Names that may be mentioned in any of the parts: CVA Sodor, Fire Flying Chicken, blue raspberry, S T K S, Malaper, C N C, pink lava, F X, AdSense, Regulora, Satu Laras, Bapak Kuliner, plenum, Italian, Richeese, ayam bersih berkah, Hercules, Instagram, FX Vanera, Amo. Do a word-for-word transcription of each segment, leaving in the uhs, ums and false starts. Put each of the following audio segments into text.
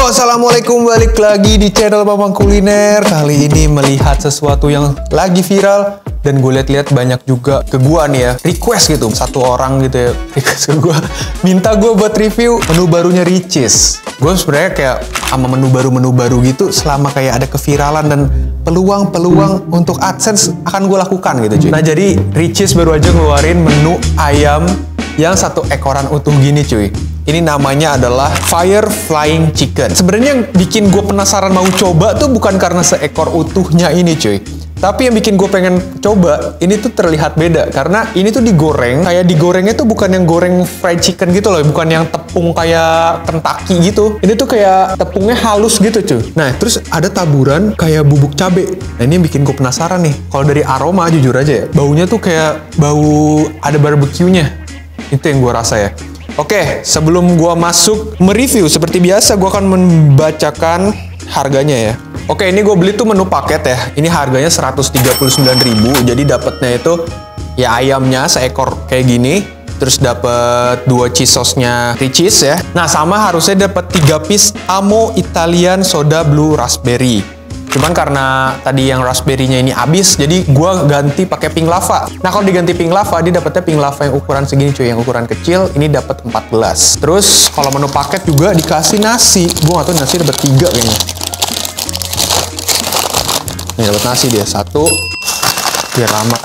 Bro, assalamualaikum, balik lagi di channel Bapak Kuliner. Kali ini melihat sesuatu yang lagi viral dan gue lihat-lihat banyak juga ke gua nih ya, request gitu, satu orang gitu ya request ke gua, minta gua buat review menu barunya Richeese. Gue sebenarnya kayak sama menu baru-menu baru gitu, selama kayak ada keviralan dan peluang-peluang untuk AdSense akan gue lakukan gitu cuy. Nah jadi Richeese baru aja ngeluarin menu ayam yang satu ekoran utuh gini cuy. Ini namanya adalah Fire Flying Chicken. Sebenarnya yang bikin gue penasaran mau coba tuh bukan karena seekor utuhnya ini cuy, tapi yang bikin gue pengen coba, ini tuh terlihat beda. Karena ini tuh digoreng, kayak digorengnya tuh bukan yang goreng fried chicken gitu loh. Bukan yang tepung kayak Kentucky gitu. Ini tuh kayak tepungnya halus gitu cuy. Nah, terus ada taburan kayak bubuk cabe. Nah, ini yang bikin gue penasaran nih. Kalau dari aroma, jujur aja ya, baunya tuh kayak bau ada barbeque-nya. Itu yang gue rasa ya. Oke, sebelum gue masuk mereview, seperti biasa gue akan membacakan harganya ya. Oke, ini gue beli tuh menu paket ya. Ini harganya seratus tiga puluh sembilan ribu. Jadi dapatnya itu ya ayamnya seekor kayak gini, terus dapat dua cheese sauce-nya Richeese ya. Nah, sama harusnya dapat tiga piece Amo Italian soda blue raspberry. Cuman karena tadi yang raspberry-nya ini habis, jadi gue ganti pakai pink lava. Nah, kalau diganti pink lava, dia dapatnya pink lava yang ukuran segini cuy, yang ukuran kecil. Ini dapat empat belas. Terus kalau menu paket juga dikasih nasi. Gue nggak tahu nasi dapat tiga kayaknya. Ini dapat nasi dia, satu biar lama,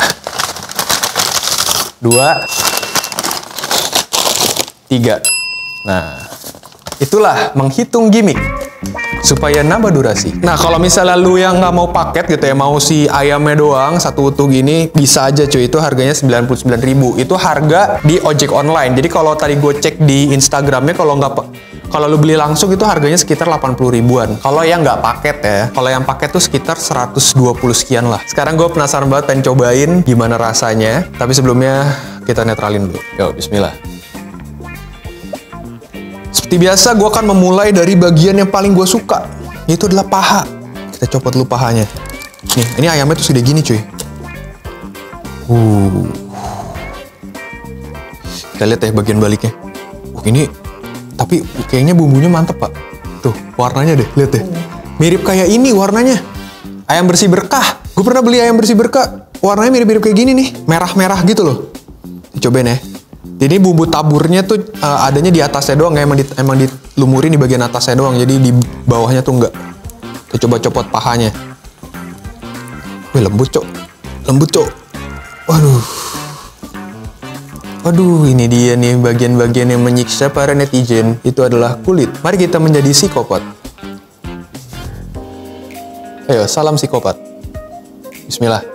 dua, tiga. Nah, itulah menghitung gimmick supaya nambah durasi. Nah, kalau misalnya lu yang nggak mau paket gitu ya, mau si ayamnya doang satu utuh gini, bisa aja cuy. Itu harganya sembilan puluh sembilan ribu. Itu harga di ojek online. Jadi kalau tadi gue cek di Instagramnya, kalau nggak Kalau lu beli langsung itu harganya sekitar delapan puluh ribuan. Kalau yang nggak paket ya, kalau yang paket tuh sekitar seratus dua puluh sekian lah. Sekarang gue penasaran banget, pengen cobain gimana rasanya. Tapi sebelumnya kita netralin dulu. Yo, bismillah. Seperti biasa gue akan memulai dari bagian yang paling gue suka, yaitu adalah paha. Kita copot dulu pahanya. Nih, ini ayamnya tuh segede gini cuy. Uh. Kita lihat ya bagian baliknya. Uh, ini tapi kayaknya bumbunya mantep pak. Tuh warnanya deh, lihat deh. Mirip kayak ini warnanya. Ayam bersih berkah. Gue pernah beli ayam bersih berkah. Warnanya mirip-mirip kayak gini nih. Merah-merah gitu loh. Cobain ya. Jadi bumbu taburnya tuh uh, adanya di atasnya doang. Emang, di, emang dilumurin di bagian atasnya doang. Jadi di bawahnya tuh enggak. Kita coba copot pahanya. Wih lembut cok. Lembut cok. Waduh. Aduh, ini dia nih bagian-bagian yang menyiksa para netizen. Itu adalah kulit. Mari kita menjadi psikopat. Ayo, salam psikopat. Bismillah.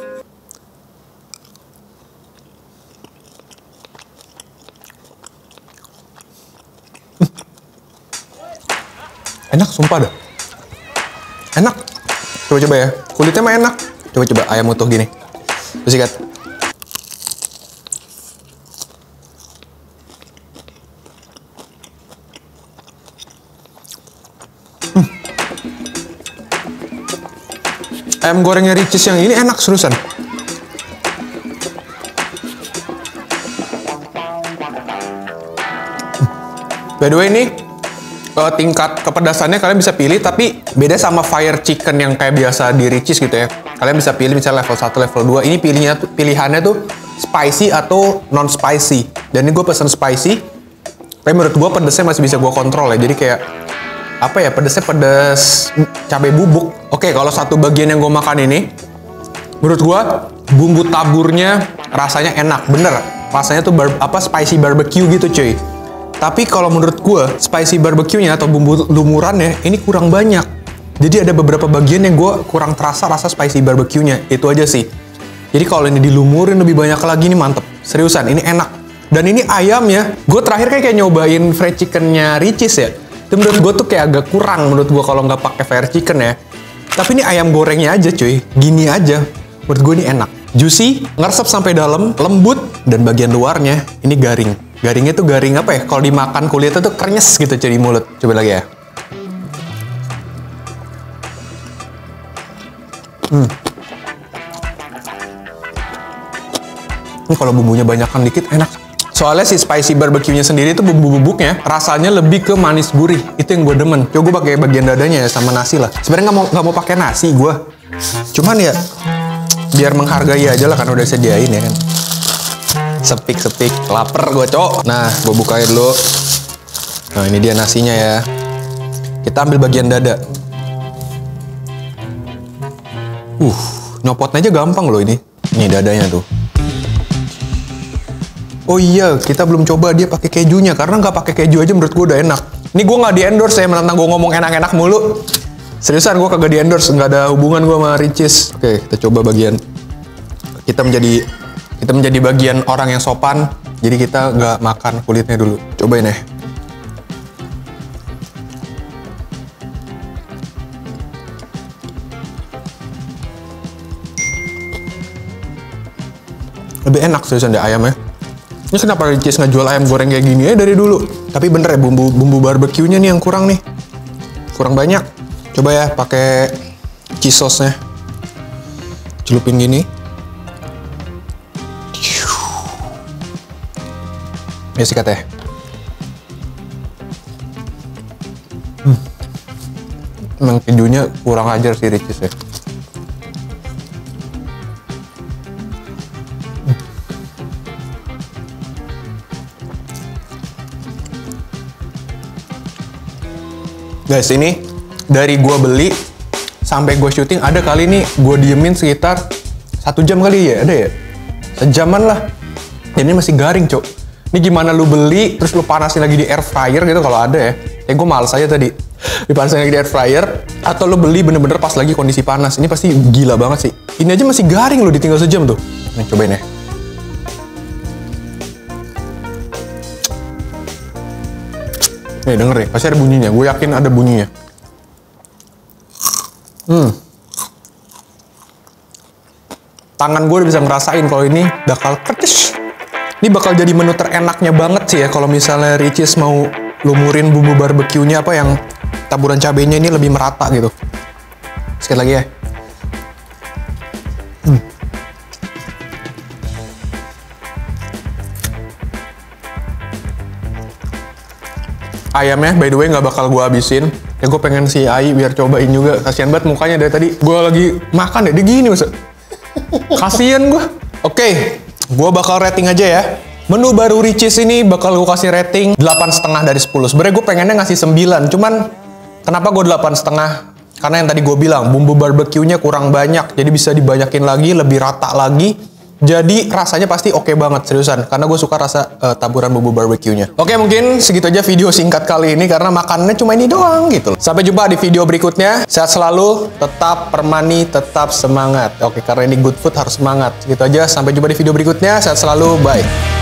Enak, sumpah dah. Enak. Coba-coba ya. Kulitnya mah enak. Coba-coba ayam utuh gini. Bersikat. Ayam gorengnya Richeese yang ini enak, seriusan. By the way, ini uh, tingkat kepedasannya kalian bisa pilih, tapi beda sama Fire Chicken yang kayak biasa di Richeese gitu ya. Kalian bisa pilih misalnya level satu, level dua. Ini pilihnya, pilihannya tuh spicy atau non-spicy. Dan ini gue pesen spicy, tapi menurut gue pedesnya masih bisa gue kontrol ya. Jadi kayak apa ya, pedesnya pedes cabai bubuk. Oke, kalau satu bagian yang gue makan ini, menurut gue bumbu taburnya rasanya enak, bener. Rasanya tuh bar, apa spicy barbecue gitu cuy. Tapi kalau menurut gue spicy barbecue-nya atau bumbu lumurannya ini kurang banyak. Jadi ada beberapa bagian yang gue kurang terasa rasa spicy barbecue-nya. Itu aja sih. Jadi kalau ini dilumurin lebih banyak lagi ini mantep. Seriusan, ini enak. Dan ini ayamnya, gue terakhir kayak, kayak nyobain fried chicken-nya Richeese ya. Itu menurut gue tuh kayak agak kurang menurut gue kalau nggak pakai Fire Chicken ya. Tapi ini ayam gorengnya aja cuy, gini aja. Menurut gue ini enak. Juicy, ngeresep sampai dalam, lembut, dan bagian luarnya ini garing. Garingnya tuh garing apa ya? Kalau dimakan kulitnya tuh krenyes gitu cuy di mulut. Coba lagi ya. Hmm. Ini kalau bumbunya banyakan dikit enak. Soalnya si spicy barbecue-nya sendiri itu bubuk-bubuknya rasanya lebih ke manis gurih. Itu yang gue demen. Yo, gue pakai bagian dadanya ya sama nasi lah. Sebenarnya nggak mau nggak mau pakai nasi gue. Cuman ya biar menghargai aja lah, kan udah sediain ya kan. Sepik-sepik, lapar gue cok. Nah, gue bukain dulu. Nah, ini dia nasinya ya. Kita ambil bagian dada. Uh, nyopotnya aja gampang loh ini. Nih dadanya tuh. Oh iya, kita belum coba dia pakai kejunya, karena nggak pakai keju aja menurut gue udah enak. Ini gue nggak di endorse ya, menantang gue ngomong enak-enak mulu. Seriusan gue kagak di endorse, nggak ada hubungan gue sama Richeese. Oke, kita coba bagian. Kita menjadi Kita menjadi bagian orang yang sopan, jadi kita nggak makan kulitnya dulu. Cobain ya. Lebih enak seriusan deh ayamnya. Ini kenapa Richeese ngejual ayam goreng kayak gini ya dari dulu? Tapi bener ya, bumbu bumbu barbeque-nya nih yang kurang nih, kurang banyak. Coba ya pakai cheese sauce-nya, celupin gini. Ya sikat ya. Hmm. Emang kejunya kurang ajar sih Richeese ya. Hmm. Guys, ini dari gua beli sampai gua syuting ada kali ini gua diemin sekitar satu jam kali ya, ada ya? Sejaman lah. Ini masih garing, cok. Ini gimana lu beli, terus lu panasin lagi di air fryer gitu kalau ada ya. Ya gue males aja tadi. Dipanasin lagi di air fryer. Atau lu beli bener-bener pas lagi kondisi panas. Ini pasti gila banget sih. Ini aja masih garing loh, ditinggal sejam tuh. Nah, cobain ya. Nih denger nih, pasti ada bunyinya. Gue yakin ada bunyinya. Hmm. Tangan gue udah bisa ngerasain kalau ini bakal kertis. Ini bakal jadi menu terenaknya banget sih ya kalau misalnya Richeese mau lumurin bumbu barbeque-nya apa yang taburan cabenya ini lebih merata gitu. Sekali lagi ya. Hmm. Ayamnya by the way nggak bakal gue habisin. Ya gue pengen si Ai biar cobain juga. Kasian banget mukanya dari tadi. Gue lagi makan ya, dia gini masa. Kasian gue. Oke. Okay. Gue bakal rating aja ya. Menu baru Richeese ini bakal gue kasih rating delapan koma lima dari sepuluh. Sebenernya gue pengennya ngasih sembilan. Cuman kenapa gue delapan koma lima? Karena yang tadi gue bilang bumbu barbeque-nya kurang banyak. Jadi bisa dibanyakin lagi, lebih rata lagi. Jadi rasanya pasti oke okay banget, seriusan. Karena gue suka rasa uh, taburan bumbu barbeque-nya. Oke, mungkin segitu aja video singkat kali ini. Karena makanannya cuma ini doang gitu. Sampai jumpa di video berikutnya. Sehat selalu, tetap permani, tetap semangat. Oke, karena ini good food harus semangat. Gitu aja, sampai jumpa di video berikutnya. Sehat selalu, bye.